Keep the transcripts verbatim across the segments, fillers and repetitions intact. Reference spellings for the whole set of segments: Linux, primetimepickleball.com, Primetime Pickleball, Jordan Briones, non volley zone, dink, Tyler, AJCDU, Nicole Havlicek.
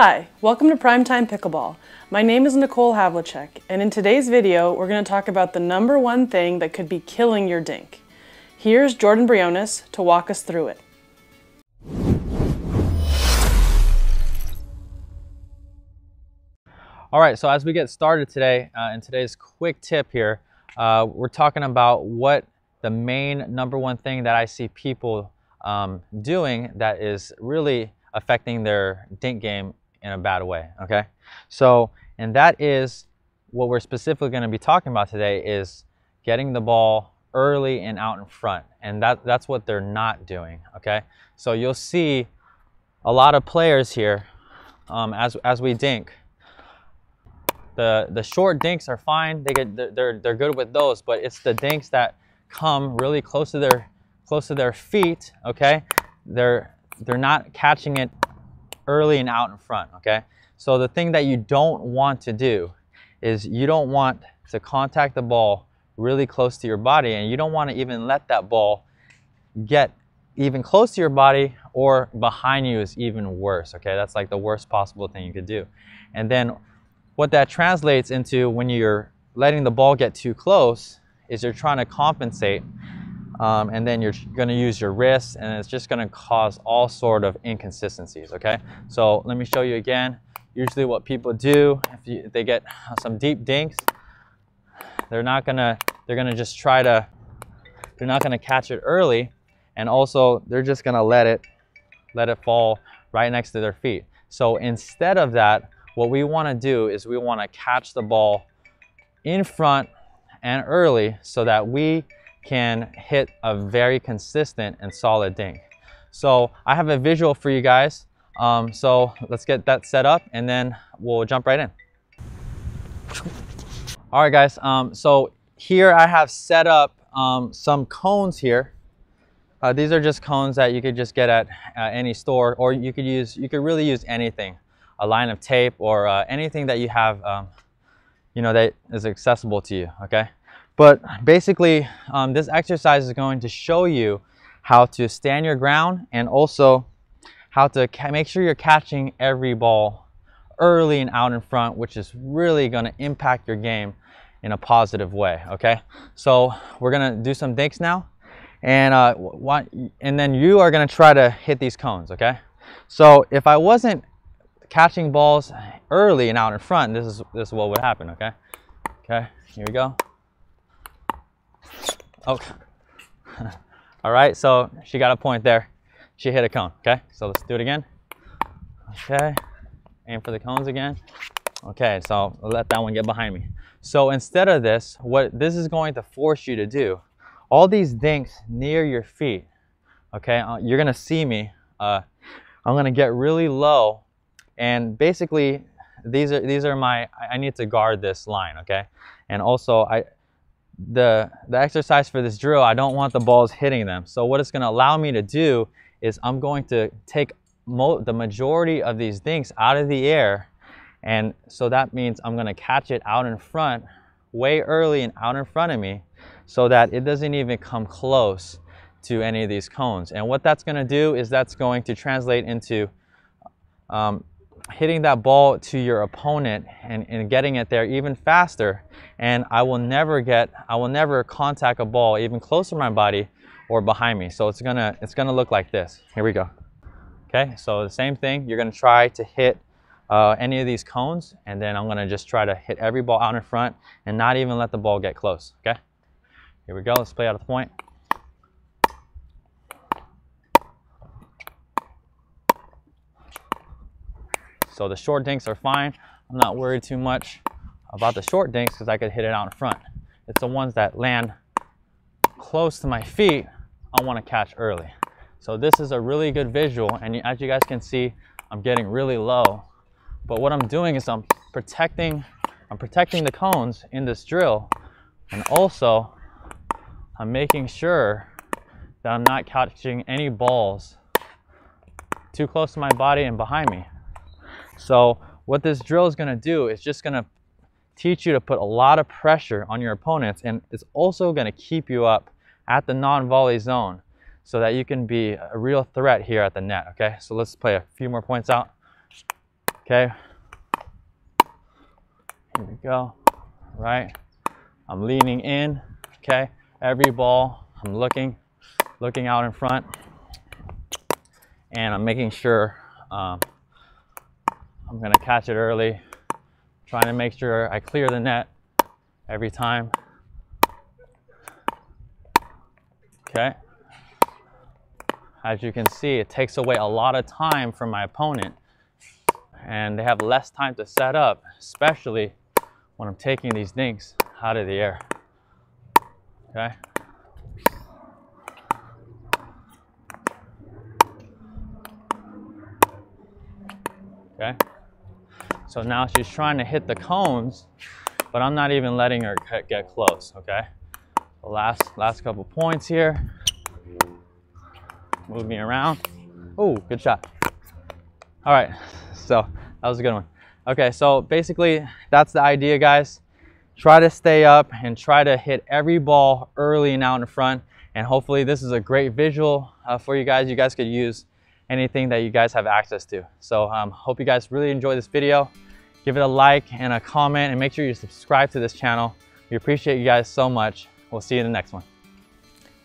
Hi, welcome to Primetime Pickleball. My name is Nicole Havlicek, and in today's video, we're going to talk about the number one thing that could be killing your dink. Here's Jordan Briones to walk us through it. All right, so as we get started today, uh, in today's quick tip here, uh, we're talking about what the main number one thing that I see people um, doing that is really affecting their dink game in a bad way, okay? So, and that is what we're specifically going to be talking about today is getting the ball early and out in front, and that that's what they're not doing, okay? So you'll see a lot of players here um, as as we dink. The the short dinks are fine; they get they're they're good with those, but it's the dinks that come really close to their close to their feet, okay? They're they're not catching it early and out in front, okay? So the thing that you don't want to do is you don't want to contact the ball really close to your body, and you don't want to even let that ball get even close to your body or behind you is even worse, okay? That's like the worst possible thing you could do. And then what that translates into when you're letting the ball get too close is you're trying to compensate Um, and then you're going to use your wrists, and it's just going to cause all sort of inconsistencies, okay? So let me show you again. Usually what people do, if you, they get some deep dinks, they're not going to, they're going to just try to, they're not going to catch it early, and also they're just going to let it, let it fall right next to their feet. So instead of that, what we want to do is we want to catch the ball in front and early so that we can hit a very consistent and solid dink. So I have a visual for you guys. Um, so let's get that set up and then we'll jump right in. All right guys, um, so here I have set up um, some cones here. Uh, these are just cones that you could just get at uh, any store, or you could use, you could really use anything, a line of tape or uh, anything that you have, um, you know, that is accessible to you, okay? But basically, um, this exercise is going to show you how to stand your ground and also how to make sure you're catching every ball early and out in front, which is really going to impact your game in a positive way, okay? So we're going to do some dinks now, and, uh, and then you are going to try to hit these cones, okay? So if I wasn't catching balls early and out in front, this is, this is what would happen, okay? Okay, here we go. Okay. All right, so she got a point there. She hit a cone, okay? So let's do it again. Okay, aim for the cones again. Okay, so I'll let that one get behind me. So instead of this, what this is going to force you to do, all these dinks near your feet, okay? You're gonna see me. Uh, I'm gonna get really low, and basically these are, these are my, I need to guard this line, okay? And also, I, The, the exercise for this drill, I don't want the balls hitting them. So what it's going to allow me to do is I'm going to take mo the majority of these dinks out of the air. And so that means I'm going to catch it out in front, way early and out in front of me, so that it doesn't even come close to any of these cones. And what that's going to do is that's going to translate into um, hitting that ball to your opponent and, and getting it there even faster, and I will never get I will never contact a ball even closer to my body or behind me. So it's gonna it's gonna look like this. Here we go. Okay, so the same thing, you're gonna try to hit uh, any of these cones, and then I'm gonna just try to hit every ball out in front and not even let the ball get close. Okay, here we go. Let's play out of the point. So the short dinks are fine. I'm not worried too much about the short dinks because I could hit it out in front. It's the ones that land close to my feet I want to catch early. So this is a really good visual, and as you guys can see, I'm getting really low. But what I'm doing is I'm protecting, I'm protecting the cones in this drill, and also I'm making sure that I'm not catching any balls too close to my body and behind me. So what this drill is going to do is just going to teach you to put a lot of pressure on your opponents, and it's also going to keep you up at the non-volley zone so that you can be a real threat here at the net, okay? So let's play a few more points out. Okay, here we go, right? I'm leaning in, okay? Every ball, I'm looking, looking out in front, and I'm making sure um, I'm gonna catch it early, trying to make sure I clear the net every time, okay? As you can see, it takes away a lot of time from my opponent, and they have less time to set up, especially when I'm taking these dinks out of the air, okay? Okay, so now she's trying to hit the cones, but I'm not even letting her get close, okay? The last, last couple points here. Move me around. Oh, good shot. All right, so that was a good one. Okay, so basically that's the idea, guys. Try to stay up and try to hit every ball early and out in front. And hopefully this is a great visual uh, for you guys. You guys could use anything that you guys have access to. So um, hope you guys really enjoy this video. Give it a like and a comment, and make sure you subscribe to this channel. We appreciate you guys so much. We'll see you in the next one.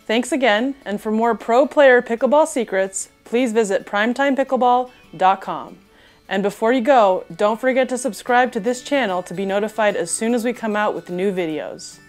Thanks again, and for more pro player pickleball secrets, please visit primetime pickleball dot com. And before you go, don't forget to subscribe to this channel to be notified as soon as we come out with new videos.